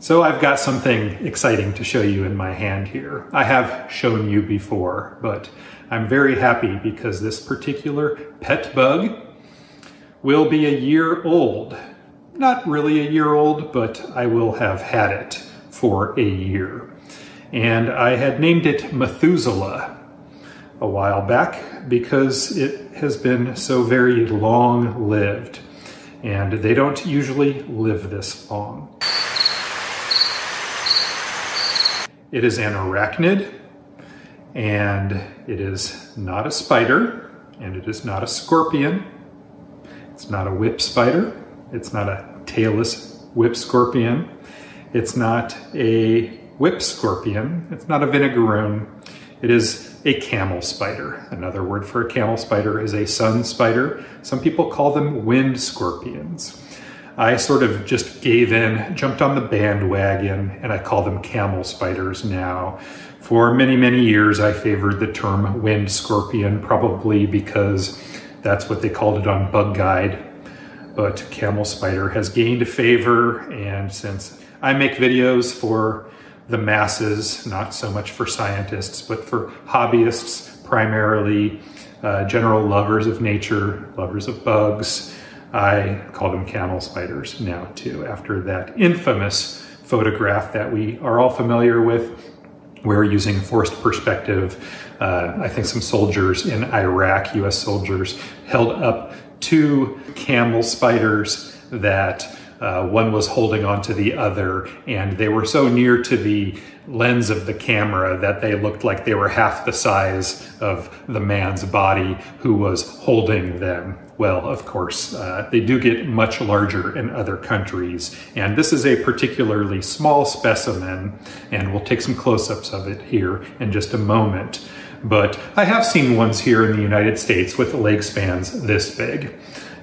So I've got something exciting to show you in my hand here. I have shown you before, but I'm very happy because this particular pet bug will be a year old. Not really a year old, but I will have had it for a year. And I had named it Methuselah a while back because it has been so very long-lived. And they don't usually live this long. It is an arachnid, and it is not a spider, and it is not a scorpion. It's not a whip spider. It's not a tailless whip scorpion. It's not a whip scorpion. It's not a vinegaroon. It is a camel spider. Another word for a camel spider is a sun spider. Some people call them wind scorpions. I sort of just gave in, jumped on the bandwagon, and I call them camel spiders now. For many, many years, I favored the term wind scorpion, probably because that's what they called it on Bug Guide. But camel spider has gained favor, and since I make videos for the masses, not so much for scientists, but for hobbyists primarily, general lovers of nature, lovers of bugs, I call them camel spiders now too, after that infamous photograph that we are all familiar with. We're using forced perspective. I think some soldiers in Iraq, US soldiers, held up two camel spiders that one was holding onto the other, and they were so near to the lens of the camera that they looked like they were half the size of the man's body who was holding them. Well, of course, they do get much larger in other countries, and this is a particularly small specimen, and we'll take some close-ups of it here in just a moment. But I have seen ones here in the United States with leg spans this big.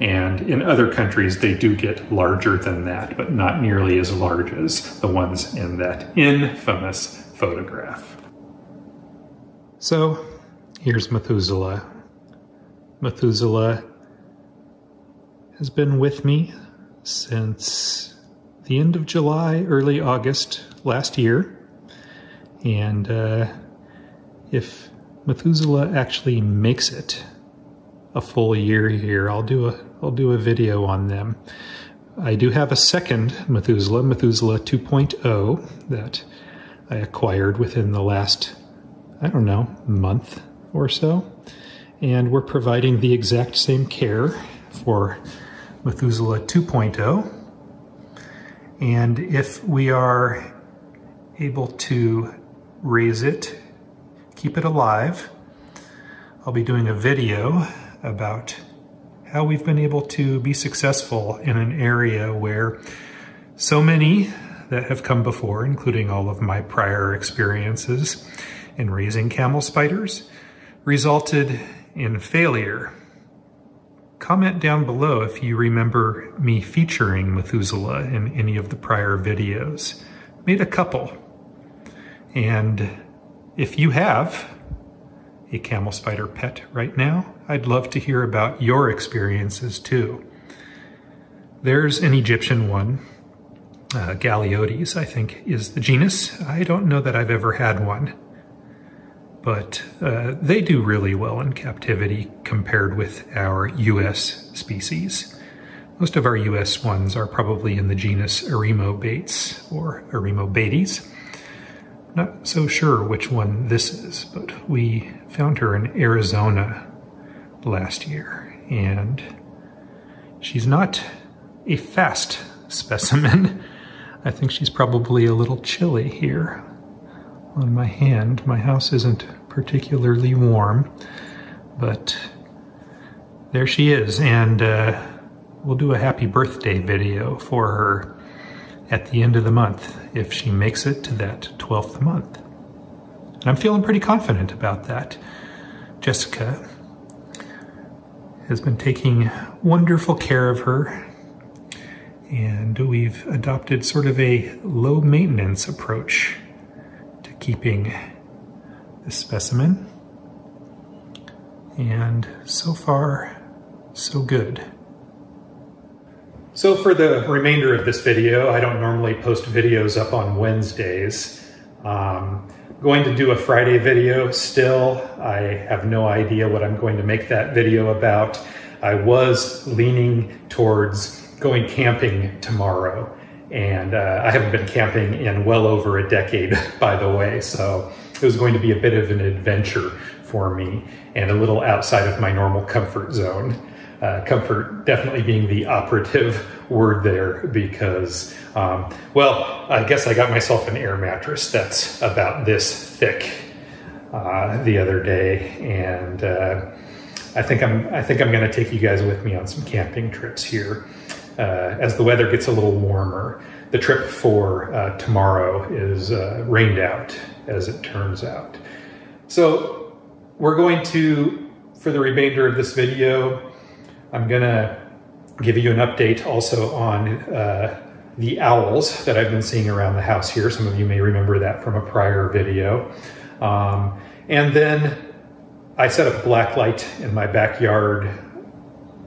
And in other countries, they do get larger than that, but not nearly as large as the ones in that infamous photograph. So here's Methuselah. Methuselah has been with me since the end of July, early August last year. And if Methuselah actually makes it a full year here, I'll do a video on them. I do have a second Methuselah, Methuselah 2.0, that I acquired within the last, I don't know, month or so. And we're providing the exact same care for Methuselah 2.0. And if we are able to raise it, keep it alive, I'll be doing a video about how we've been able to be successful in an area where so many that have come before, including all of my prior experiences in raising camel spiders, resulted in failure. Comment down below if you remember me featuring Methuselah in any of the prior videos. Made a couple. And if you have a camel spider pet right now, I'd love to hear about your experiences too. There's an Egyptian one, Galeodes, I think is the genus. I don't know that I've ever had one, but they do really well in captivity compared with our US species. Most of our US ones are probably in the genus Eremobates or Eremobates. Not so sure which one this is, but we found her in Arizona last year, and she's not a fast specimen. I think she's probably a little chilly here on my hand. My house isn't particularly warm, but there she is, and we'll do a happy birthday video for her at the end of the month, if she makes it to that 12th month. And I'm feeling pretty confident about that. Jessica has been taking wonderful care of her, and we've adopted sort of a low-maintenance approach to keeping this specimen. And so far, so good. So for the remainder of this video, I don't normally post videos up on Wednesdays. I'm going to do a Friday video still. I have no idea what I'm going to make that video about. I was leaning towards going camping tomorrow, and I haven't been camping in well over a decade, by the way, so it was going to be a bit of an adventure for me and a little outside of my normal comfort zone. Comfort definitely being the operative word there because, well, I guess I got myself an air mattress that's about this thick the other day, and I think I'm going to take you guys with me on some camping trips here as the weather gets a little warmer. The trip for tomorrow is rained out, as it turns out. So we're going to, for the remainder of this video, I'm gonna give you an update also on the owls that I've been seeing around the house here. Some of you may remember that from a prior video. And then I set up blacklight in my backyard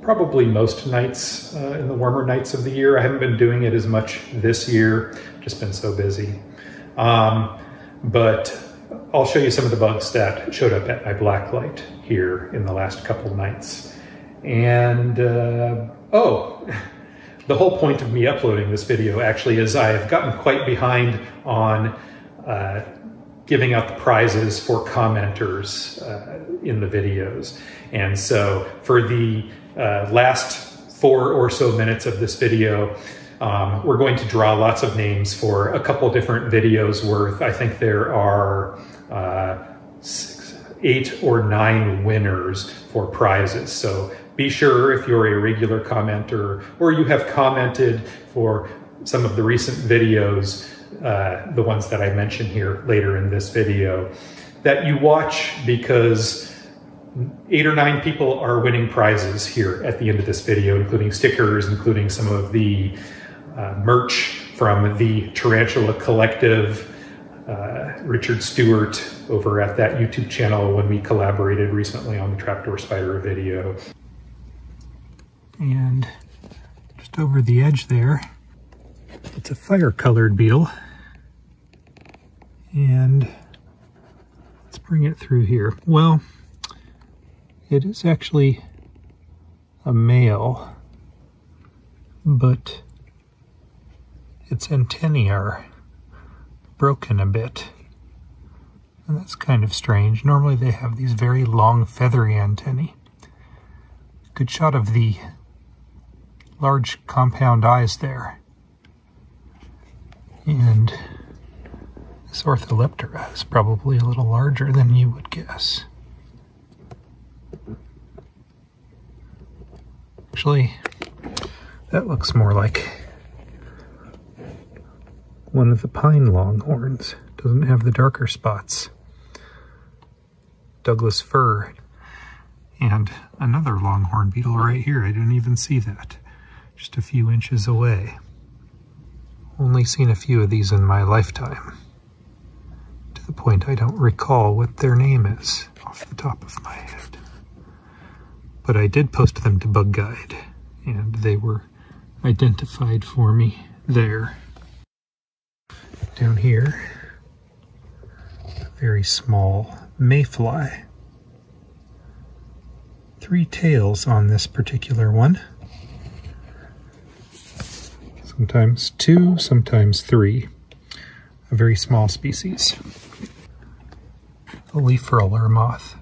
probably most nights in the warmer nights of the year. I haven't been doing it as much this year, just been so busy. But I'll show you some of the bugs that showed up at my blacklight here in the last couple nights. And, oh, the whole point of me uploading this video actually is I have gotten quite behind on giving out the prizes for commenters in the videos. And so for the last 4 or so minutes of this video, we're going to draw lots of names for a couple different videos worth. I think there are 6, 8 or 9 winners for prizes. So be sure, if you're a regular commenter or you have commented for some of the recent videos, the ones that I mention here later in this video, that you watch, because 8 or 9 people are winning prizes here at the end of this video, including stickers, including some of the merch from the Tarantula Collective. Richard Stewart over at that YouTube channel when we collaborated recently on the trapdoor spider video. And just over the edge there, it's a fire-colored beetle. And let's bring it through here. Well, it is actually a male, but its antennae are broken a bit. And that's kind of strange. Normally they have these very long feathery antennae. Good shot of the large compound eyes there. And this Ortholeptera is probably a little larger than you would guess. Actually, that looks more like one of the pine longhorns. Doesn't have the darker spots. Douglas fir. And another longhorn beetle right here. I didn't even see that. Just a few inches away. Only seen a few of these in my lifetime. To the point I don't recall what their name is off the top of my head. But I did post them to Bug Guide, and they were identified for me there. Down here, a very small mayfly. 3 tails on this particular one. Sometimes 2, sometimes 3. A very small species. The leaf roller moth.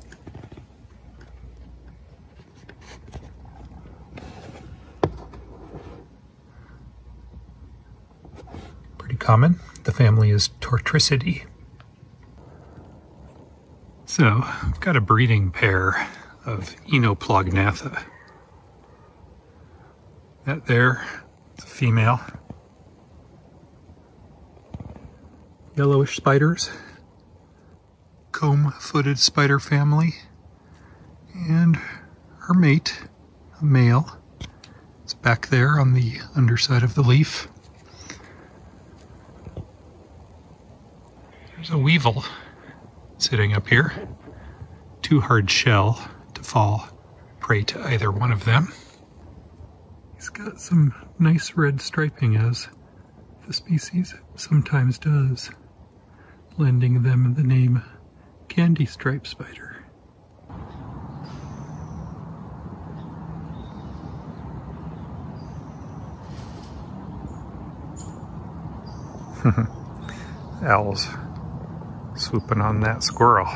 Pretty common. The family is Tortricidae. So, I've got a breeding pair of Enoplognatha. That there, it's a female. Yellowish spiders. Comb-footed spider family. And her mate, a male, is back there on the underside of the leaf. There's a weevil sitting up here. Too hard shell to fall prey to either one of them. It's got some nice red striping, as the species sometimes does, lending them the name candy stripe spider. Owls swooping on that squirrel.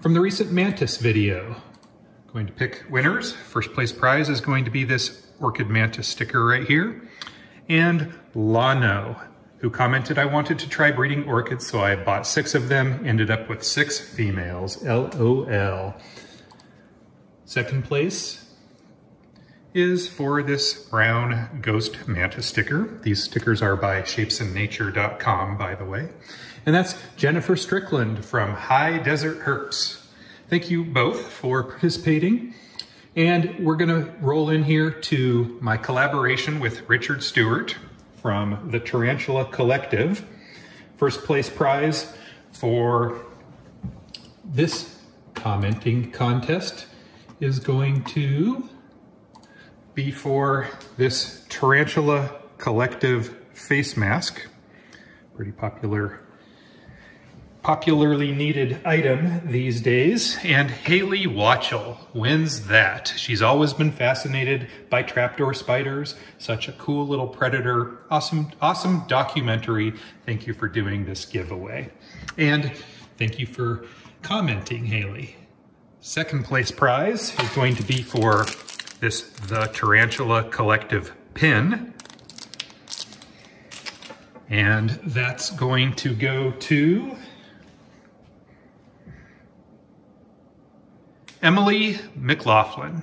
From the recent mantis video, going to pick winners. First place prize is going to be this orchid mantis sticker right here. And Lano, who commented, I wanted to try breeding orchids, so I bought 6 of them, ended up with 6 females, LOL. Second place is for this brown ghost mantis sticker. These stickers are by shapesinnature.com, by the way. And that's Jennifer Strickland from High Desert Herps. Thank you both for participating. And we're gonna roll in here to my collaboration with Richard Stewart from The Tarantula Collective. First place prize for this commenting contest is going to be for this Tarantula Collective face mask. Pretty popularly needed item these days, and Haley Watchell wins that. She's always been fascinated by trapdoor spiders. Such a cool little predator. Awesome documentary. Thank you for doing this giveaway. And thank you for commenting, Haley. Second place prize is going to be for this The Tarantula Collective pin. And that's going to go to Emily McLaughlin.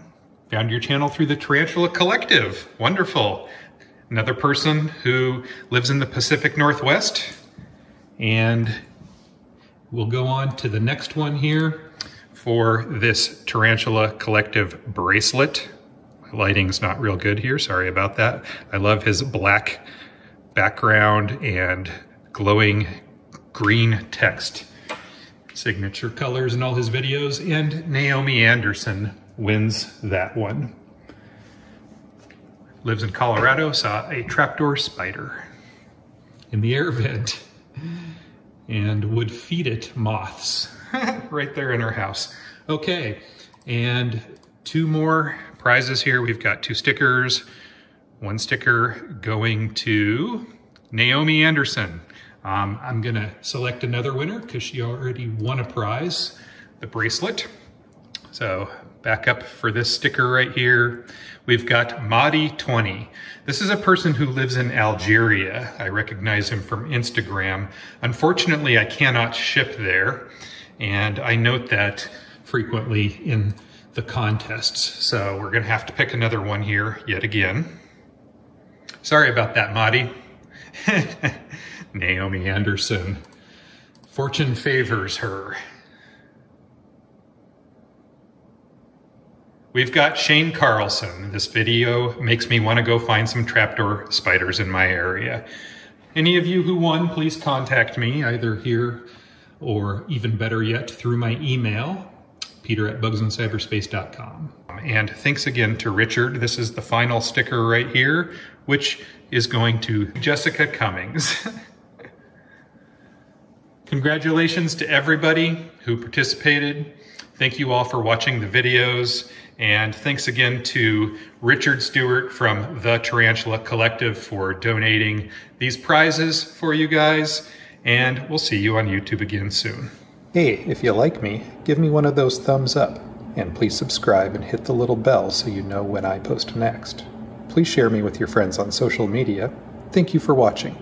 Found your channel through The Tarantula Collective. Wonderful. Another person who lives in the Pacific Northwest. And we'll go on to the next one here for this Tarantula Collective bracelet. My lighting's not real good here. Sorry about that. I love his black background and glowing green text. Signature colors in all his videos, and Naomi Anderson wins that one. Lives in Colorado, saw a trapdoor spider in the air vent and would feed it moths right there in her house. Okay, and 2 more prizes here. We've got 2 stickers. 1 sticker going to Naomi Anderson. I'm gonna select another winner because she already won a prize, the bracelet. So back up for this sticker right here. We've got Madi20. This is a person who lives in Algeria. I recognize him from Instagram. Unfortunately, I cannot ship there. And I note that frequently in the contests. So we're gonna have to pick another one here yet again. Sorry about that, Madi. Naomi Anderson. Fortune favors her. We've got Shane Carlson. This video makes me want to go find some trapdoor spiders in my area. Any of you who won, please contact me either here or even better yet through my email, peter@bugsincyberspace.com. And thanks again to Richard. This is the final sticker right here, which is going to Jessica Cummings. Congratulations to everybody who participated. Thank you all for watching the videos. And thanks again to Richard Stewart from The Tarantula Collective for donating these prizes for you guys. And we'll see you on YouTube again soon. Hey, if you like me, give me one of those thumbs up. And please subscribe and hit the little bell so you know when I post next. Please share me with your friends on social media. Thank you for watching.